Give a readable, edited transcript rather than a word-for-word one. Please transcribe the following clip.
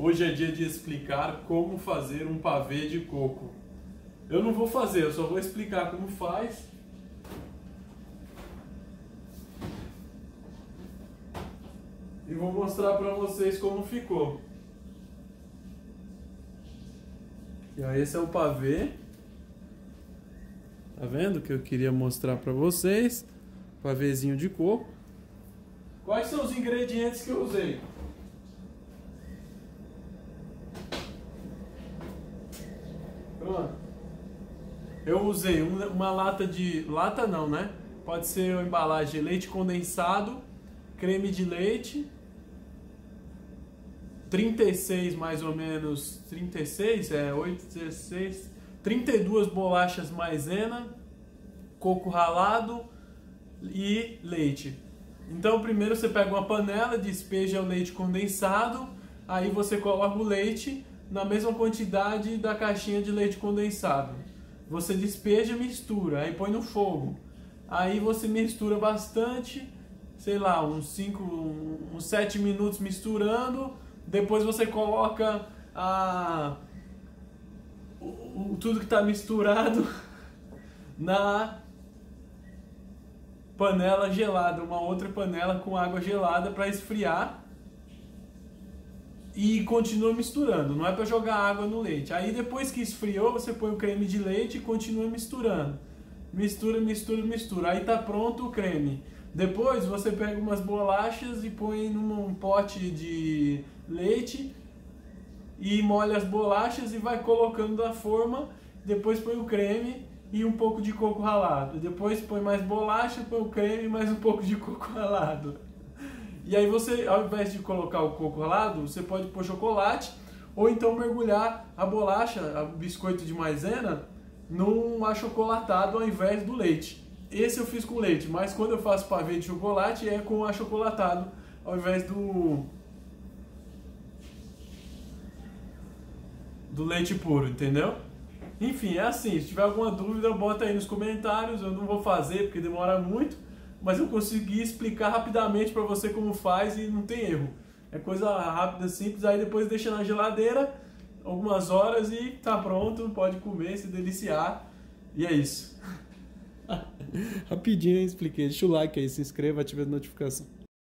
Hoje é dia de explicar como fazer um pavê de coco. Eu não vou fazer, eu só vou explicar como faz. E vou mostrar para vocês como ficou. E ó, esse é o pavê. Tá vendo que eu queria mostrar para vocês? Pavêzinho de coco. Quais são os ingredientes que eu usei? Eu usei uma lata de... Lata não, né? Pode ser uma embalagem de leite condensado, creme de leite, 36 mais ou menos, 36, 8, 16, 32 bolachas maizena, coco ralado e leite. Então primeiro você pega uma panela, despeja o leite condensado, aí você coloca o leite na mesma quantidade da caixinha de leite condensado. Você despeja e mistura, aí põe no fogo. Aí você mistura bastante, sei lá, uns 7 minutos misturando. Depois você coloca tudo que está misturado na panela gelada, uma outra panela com água gelada para esfriar. E continua misturando, não é para jogar água no leite. Aí depois que esfriou, você põe o creme de leite e continua misturando. Mistura, mistura, mistura. Aí tá pronto o creme. Depois você pega umas bolachas e põe num pote de leite e molha as bolachas e vai colocando na forma. Depois põe o creme e um pouco de coco ralado. Depois põe mais bolacha, põe o creme e mais um pouco de coco ralado. E aí você, ao invés de colocar o coco ralado, você pode pôr chocolate ou então mergulhar a bolacha, o biscoito de maizena, num achocolatado ao invés do leite. Esse eu fiz com leite, mas quando eu faço pavê de chocolate é com achocolatado ao invés do leite puro, entendeu? Enfim, é assim. Se tiver alguma dúvida, bota aí nos comentários. Eu não vou fazer porque demora muito. Mas eu consegui explicar rapidamente para você como faz e não tem erro. É coisa rápida, simples, aí depois deixa na geladeira algumas horas e tá pronto, pode comer, se deliciar. E é isso. Rapidinho eu expliquei. Deixa o like aí, se inscreva, ative a notificação.